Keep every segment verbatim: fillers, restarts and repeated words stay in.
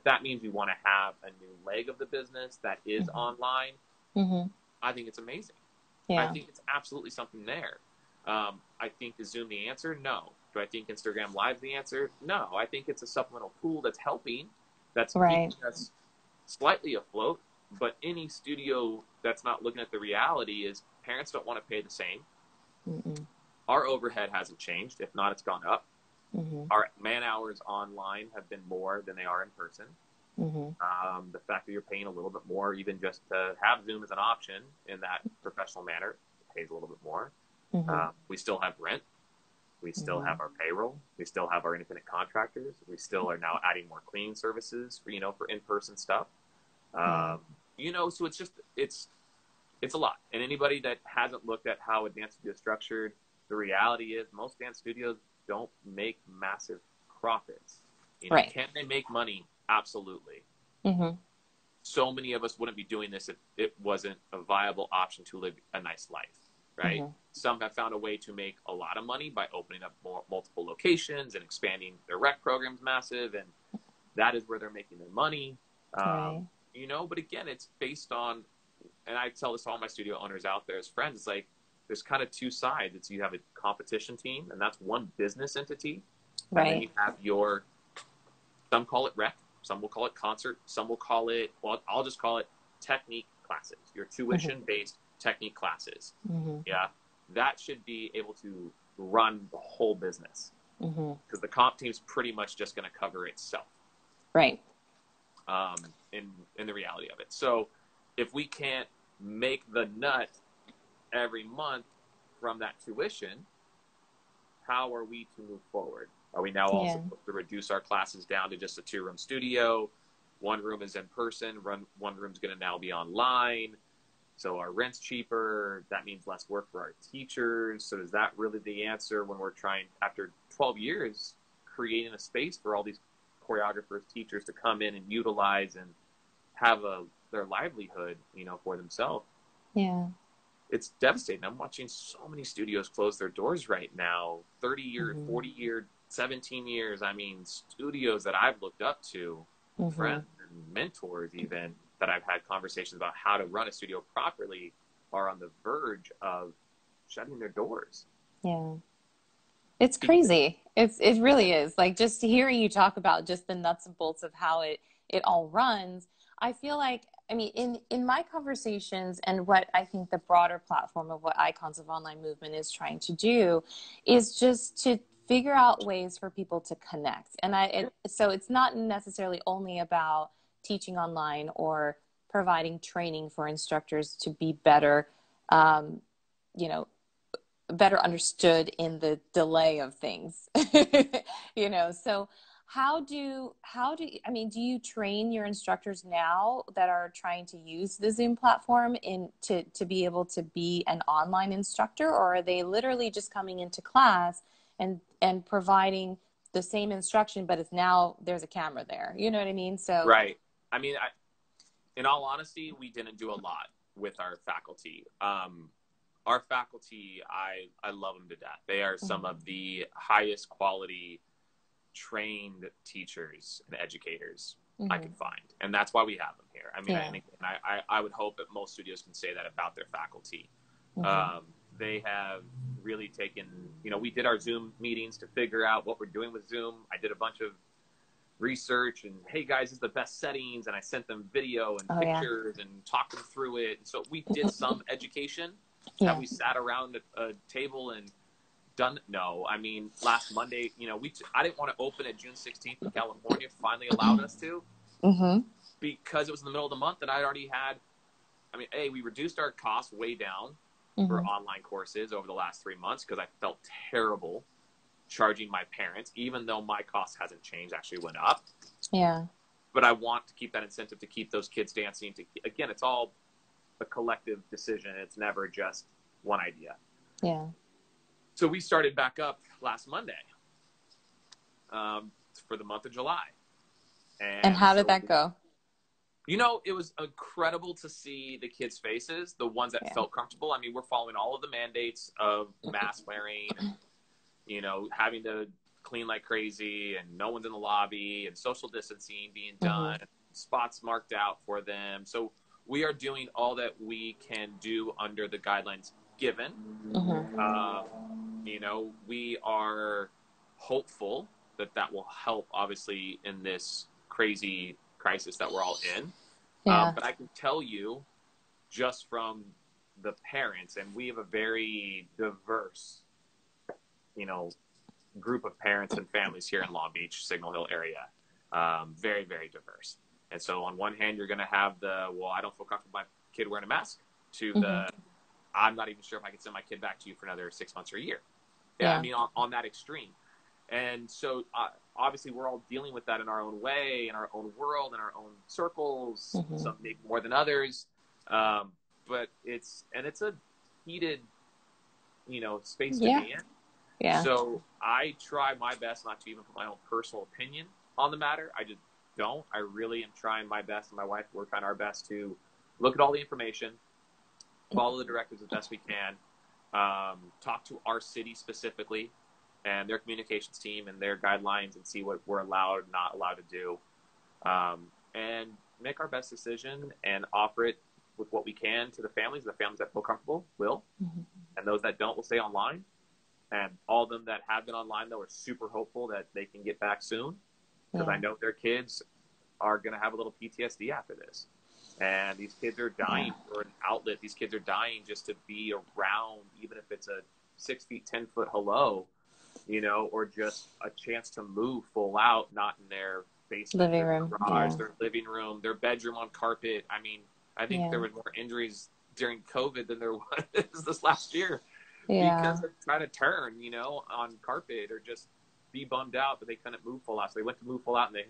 If that means you want to have a new leg of the business that is mm-hmm. online, mm-hmm. I think it's amazing. Yeah. I think it's absolutely something there. Um, I think is Zoom the answer? No. Do I think Instagram Live's the answer? No. I think it's a supplemental tool that's helping, that's right. keeping us slightly afloat. But any studio that's not looking at the reality is parents don't want to pay the same. Mm-mm. Our overhead hasn't changed. If not, it's gone up. Mm-hmm. Our man hours online have been more than they are in person. Mm-hmm. Um, the fact that you're paying a little bit more, even just to have Zoom as an option in that professional manner, pays a little bit more. Mm-hmm. Um, we still have rent. We still mm-hmm. have our payroll. We still have our independent contractors. We still are now adding more cleaning services for, you know, for in-person stuff. Um, mm-hmm. You know, so it's just, it's, it's a lot. And anybody that hasn't looked at how a dance studio is structured, the reality is most dance studios don't make massive profits. You know, right. Can they make money? Absolutely. Mm-hmm. So many of us wouldn't be doing this if it wasn't a viable option to live a nice life, right? Mm-hmm. Some have found a way to make a lot of money by opening up more, multiple locations and expanding their rec programs massive. And that is where they're making their money. Um, right. You know, but again, it's based on, and I tell this to all my studio owners out there as friends, it's like, there's kind of two sides. It's you have a competition team, and that's one business entity. Right. And then you have your, some call it rec, some will call it concert, some will call it, well, I'll just call it technique classes, your tuition-based mm-hmm. technique classes. Mm-hmm. Yeah. That should be able to run the whole business because mm-hmm. the comp team's pretty much just going to cover itself. Right. Um, in, in the reality of it. So if we can't make the nut every month from that tuition, how are we to move forward? Are we now yeah. also supposed to reduce our classes down to just a two room studio? One room is in person, run, one room's going to now be online. So our rent's cheaper. That means less work for our teachers. So is that really the answer when we're trying, after twelve years, creating a space for all these choreographers, teachers to come in and utilize and have a their livelihood, you know, for themselves? Yeah. It's devastating. I'm watching so many studios close their doors right now. thirty year, mm-hmm. forty year, seventeen years. I mean, studios that I've looked up to, mm-hmm. friends and mentors even, that I've had conversations about how to run a studio properly, are on the verge of shutting their doors. Yeah. It's crazy. It's, it really is. Like, just hearing you talk about just the nuts and bolts of how it, it all runs, I feel like, I mean, in, in my conversations, and what I think the broader platform of what Icons of Online Movement is trying to do is just to figure out ways for people to connect. And I, it, so it's not necessarily only about teaching online or providing training for instructors to be better, um, you know, better understood in the delay of things, you know, so How do, how do, I mean, do you train your instructors now that are trying to use the Zoom platform in to, to be able to be an online instructor, or are they literally just coming into class and, and providing the same instruction, but it's now there's a camera there, you know what I mean? So, right. I mean, I, in all honesty, we didn't do a lot with our faculty. Um, our faculty, I, I love them to death. They are some mm-hmm. of the highest quality trained teachers and educators mm-hmm. I can find, and that's why we have them here. I mean, yeah. I, think, and I, I, I would hope that most studios can say that about their faculty. Mm-hmm. Um, they have really taken, you know, we did our Zoom meetings to figure out what we're doing with Zoom. I did a bunch of research and, hey guys, this is the best settings, and I sent them video and oh, pictures yeah. and talked them through it. And so we did some education yeah. and we sat around a, a table and Done? No, I mean, last Monday, you know, we t- I didn't want to open at June sixteenth in California, finally allowed us to, mm-hmm. because it was in the middle of the month and I'd already had, I mean, A, we reduced our costs way down mm-hmm. for online courses over the last three months because I felt terrible charging my parents, even though my cost hasn't changed, actually went up. Yeah. But I want to keep that incentive to keep those kids dancing. To Again, it's all a collective decision. It's never just one idea. Yeah. So we started back up last Monday um, for the month of July. And, and how did so, that go? You know, it was incredible to see the kids' faces, the ones that yeah. felt comfortable. I mean, we're following all of the mandates of mask wearing, and, you know, having to clean like crazy and no one's in the lobby and social distancing being done, mm-hmm. spots marked out for them. So we are doing all that we can do under the guidelines given. Mm-hmm. Uh, you know, we are hopeful that that will help, obviously, in this crazy crisis that we're all in. Yeah. Um, but I can tell you just from the parents, and we have a very diverse, you know, group of parents and families here in Long Beach, Signal Hill area. Um, very, very diverse. And so on one hand, you're going to have the, well, I don't feel comfortable with my kid wearing a mask, to mm-hmm. the, I'm not even sure if I can send my kid back to you for another six months or a year. Yeah. yeah. I mean, on, on that extreme. And so uh, obviously we're all dealing with that in our own way, in our own world, in our own circles, mm-hmm. some maybe more than others. Um, but it's, and it's a heated, you know, space yeah. to be in. Yeah. So I try my best not to even put my own personal opinion on the matter. I just don't. I really am trying my best, and my wife, we're trying our best to look at all the information, follow the directives as best we can, um, talk to our city specifically and their communications team and their guidelines and see what we're allowed, not allowed to do, um, and make our best decision and offer it with what we can to the families. The families that feel comfortable will, mm-hmm. and those that don't will stay online. And all of them that have been online, though, are super hopeful that they can get back soon, because yeah. I know their kids are going to have a little P T S D after this. And these kids are dying yeah. for an outlet. These kids are dying just to be around, even if it's a six feet, ten foot hello, you know, or just a chance to move full out, not in their basement, living room, garage, yeah. their living room, their bedroom on carpet. I mean, I think yeah. there was more injuries during COVID than there was this last year. Yeah. Because they're trying to turn, you know, on carpet or just be bummed out, but they couldn't move full out. So they went to move full out and they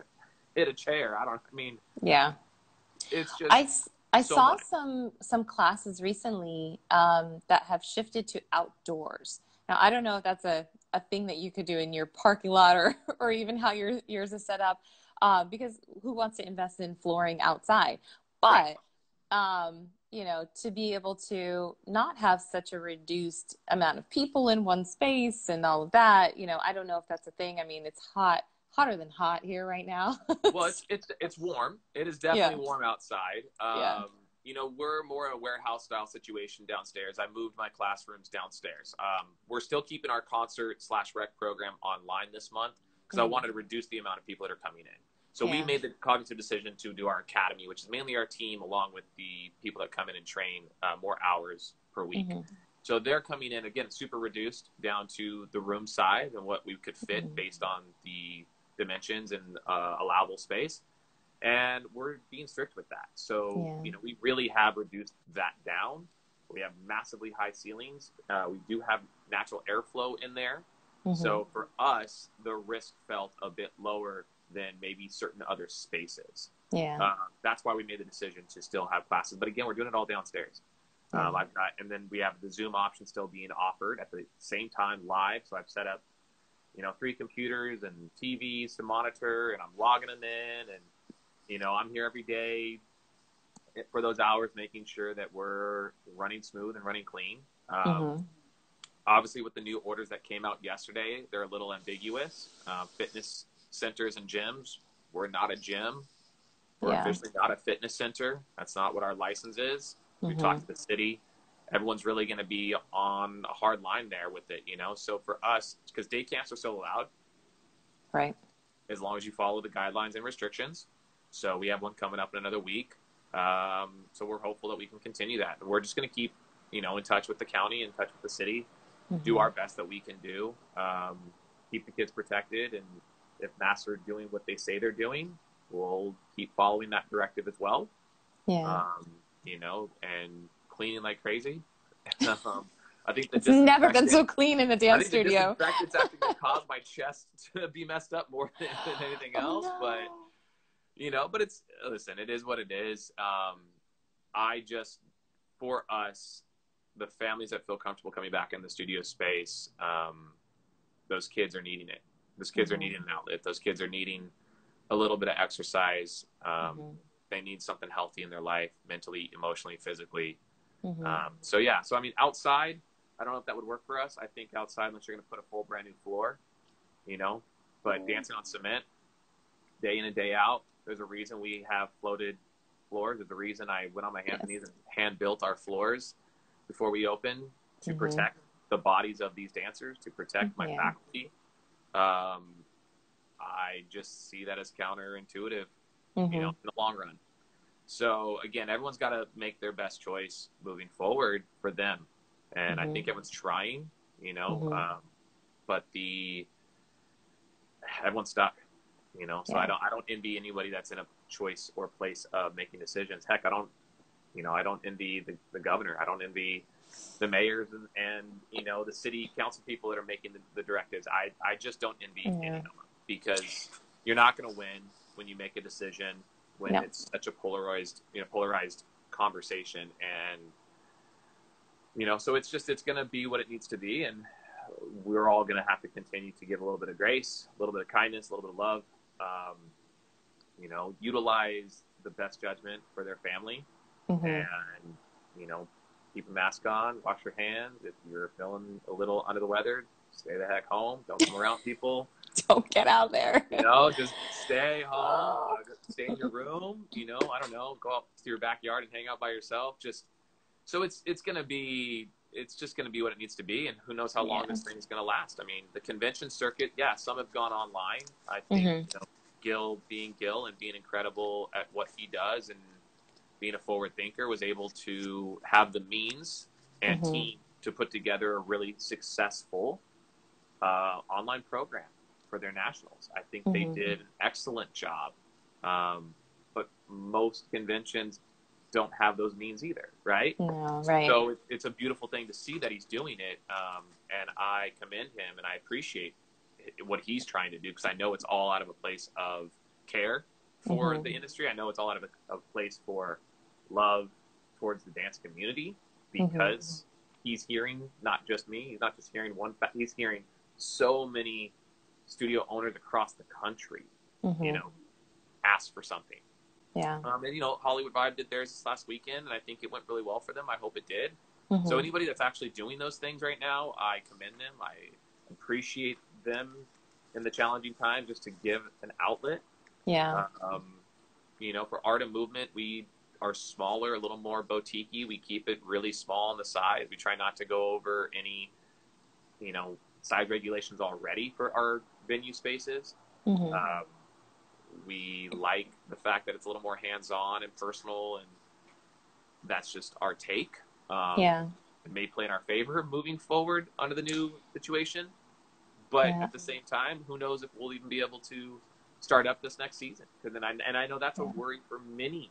hit a chair. I don't, I mean. Yeah. It's just. I, I so saw much. some some classes recently um, that have shifted to outdoors. Now, I don't know if that's a, a thing that you could do in your parking lot or, or even how your yours is set up, uh, because who wants to invest in flooring outside? But, right. um you know, to be able to not have such a reduced amount of people in one space and all of that, you know, I don't know if that's a thing. I mean, it's hot, hotter than hot here right now. Well, it's, it's, it's warm. It is definitely yeah. warm outside. Um, yeah. You know, we're more in a warehouse style situation downstairs. I moved my classrooms downstairs. Um, we're still keeping our concert slash rec program online this month because mm-hmm. I wanted to reduce the amount of people that are coming in. So yeah. we made the cognitive decision to do our academy, which is mainly our team, along with the people that come in and train uh, more hours per week. Mm-hmm. So they're coming in, again, super reduced down to the room size and what we could fit mm-hmm. based on the dimensions and uh, allowable space. And we're being strict with that. So, yeah. you know, we really have reduced that down. We have massively high ceilings. Uh, we do have natural airflow in there. Mm-hmm. So for us, the risk felt a bit lower than maybe certain other spaces. Yeah. Uh, that's why we made the decision to still have classes. But again, we're doing it all downstairs. Mm-hmm. Um, I've got, and then we have the Zoom option still being offered at the same time live. So I've set up, you know, three computers and T Vs to monitor, and I'm logging them in. And, you know, I'm here every day for those hours, making sure that we're running smooth and running clean. Um, mm-hmm. Obviously, with the new orders that came out yesterday, they're a little ambiguous. Uh, fitness centers and gyms, we're not a gym. We're yeah. officially not a fitness center. That's not what our license is. Mm-hmm. We talked to the city. Everyone's really going to be on a hard line there with it, you know? So for us, because day camps are still allowed. Right. As long as you follow the guidelines and restrictions. So we have one coming up in another week. Um, so we're hopeful that we can continue that. And we're just going to keep, you know, in touch with the county, in touch with the city, mm-hmm. do our best that we can do, um, keep the kids protected, and if masks are doing what they say they're doing, we'll keep following that directive as well. Yeah. Um, you know, and cleaning like crazy. um, I think it's never been so clean in the dance studio. I think the disinfectant's actually going to cause my chest to be messed up more than, than anything else. Oh, no. But, you know, but it's, listen, it is what it is. Um, I just, for us, the families that feel comfortable coming back in the studio space, um, those kids are needing it. Those kids mm-hmm. are needing an outlet. Those kids are needing a little bit of exercise. Um, mm-hmm. They need something healthy in their life, mentally, emotionally, physically. Mm-hmm. Um, so, yeah. So, I mean, outside, I don't know if that would work for us. I think outside, unless you're going to put a full brand new floor, you know, But dancing on cement, day in and day out, there's a reason we have floated floors. There's a reason I went on my hands yes. and knees and hand-built our floors before we opened to mm-hmm. protect the bodies of these dancers, to protect my yeah. faculty. Um, I just see that as counterintuitive, mm-hmm. you know, in the long run. So again, everyone's got to make their best choice moving forward for them. And mm-hmm. I think everyone's trying, you know, mm-hmm. um, but the, everyone's stuck, you know, so yeah. I don't, I don't envy anybody that's in a choice or place of making decisions. Heck, I don't, you know, I don't envy the, the governor. I don't envy the mayors and, and, you know, the city council people that are making the, the directives. I, I just don't envy yeah. any of them, because you're not going to win when you make a decision when no. it's such a polarized, you know, polarized conversation. And, you know, so it's just, it's going to be what it needs to be. And we're all going to have to continue to give a little bit of grace, a little bit of kindness, a little bit of love, um, you know, utilize the best judgment for their family mm-hmm. and, you know, keep a mask on, wash your hands. If you're feeling a little under the weather, stay the heck home. Don't come around people. Don't get out there. You know, just stay home, just stay in your room, you know, I don't know, go out to your backyard and hang out by yourself. Just, so it's, it's going to be, it's just going to be what it needs to be. And who knows how long yeah. this thing's going to last. I mean, the convention circuit, yeah, some have gone online. I think mm-hmm. you know, Gil being Gil and being incredible at what he does and being a forward thinker was able to have the means and mm-hmm. team to put together a really successful uh, online program for their nationals. I think mm-hmm. they did an excellent job. Um, but most conventions don't have those means either, right? No, right. So it, it's a beautiful thing to see that he's doing it. Um, and I commend him and I appreciate what he's trying to do, because I know it's all out of a place of care for mm-hmm. the industry. I know it's all out of a, a place for love towards the dance community, because mm-hmm. he's hearing not just me, he's not just hearing one, fa- he's hearing so many studio owners across the country, mm-hmm. you know, ask for something. Yeah. Um, and, you know, Hollywood Vibe did theirs this last weekend, and I think it went really well for them. I hope it did. Mm-hmm. So anybody that's actually doing those things right now, I commend them. I appreciate them in the challenging time just to give an outlet. Yeah. Uh, um, you know, for Art and Movement, we are smaller, a little more boutique-y. We keep it really small on the size. We try not to go over any, you know, size regulations already for our venue spaces. Mm-hmm. Um, we like the fact that it's a little more hands-on and personal, and that's just our take. Um, yeah. It may play in our favor moving forward under the new situation, but yeah. at the same time, who knows if we'll even be able to start up this next season. Cause then I, and I know that's yeah. a worry for many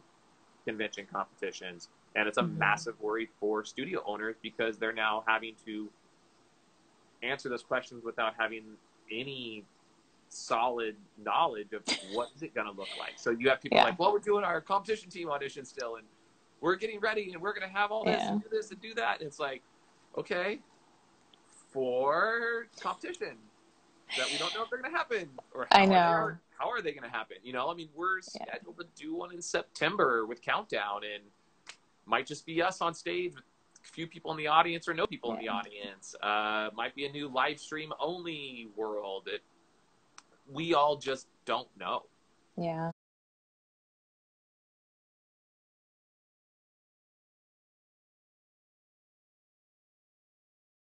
convention competitions, and it's a mm-hmm. massive worry for studio owners, because they're now having to answer those questions without having any solid knowledge of what is it going to look like. So you have people yeah. like, well, we're doing our competition team audition still, and we're getting ready, and we're going to have all this yeah. and do this and do that. And it's like, okay, for competition that we don't know if they're going to happen, or how I know. Are, how are they going to happen? You know, I mean, we're scheduled yeah. to do one in September with Countdown, and might just be us on stage with few people in the audience or no people yeah. in the audience. Uh, might be a new live stream only world. It, we all just don't know. Yeah.